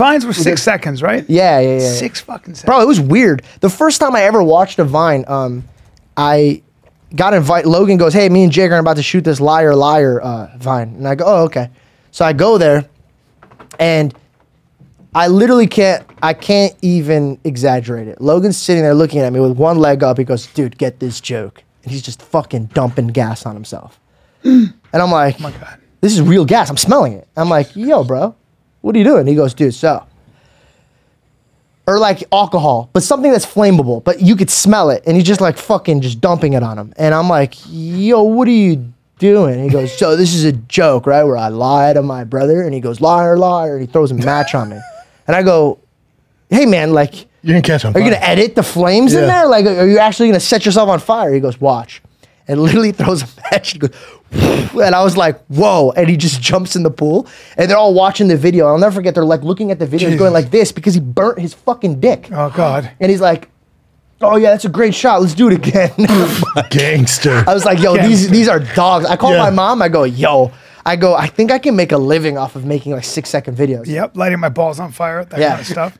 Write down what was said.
Vines were 6 seconds, right? Yeah, yeah, yeah. 6 fucking seconds. Bro, it was weird. The first time I ever watched a Vine, I got invited. Logan goes, hey, me and Jake are about to shoot this Liar Liar Vine. And I go, oh, okay. So I go there, and I literally can't, I can't even exaggerate it. Logan's sitting there looking at me with one leg up. He goes, dude, get this joke. And he's just fucking dumping gas on himself. And I'm like, oh my God, this is real gas. I'm smelling it. I'm like, yo, bro, what are you doing? He goes, dude, so. Or like alcohol, but something that's flammable, but you could smell it. And he's just like fucking just dumping it on him. And I'm like, yo, what are you doing? And he goes, so this is a joke, right? Where I lie to my brother. And he goes, liar, liar. And he throws a match on me. And I go, hey, man, like, you didn't catch on fire. Are you going to edit the flames in there? Like, are you actually going to set yourself on fire? He goes, watch. And literally throws a match. And goes, and I was like, whoa. And he just jumps in the pool. And they're all watching the video. I'll never forget. They're like looking at the video and going like this because he burnt his fucking dick. Oh, God. And he's like, oh, yeah, that's a great shot. Let's do it again. Gangster. I was like, yo, these are dogs. I called my mom. I go, yo. I go, I think I can make a living off of making like 6-second videos. Yep, lighting my balls on fire, that kind of stuff.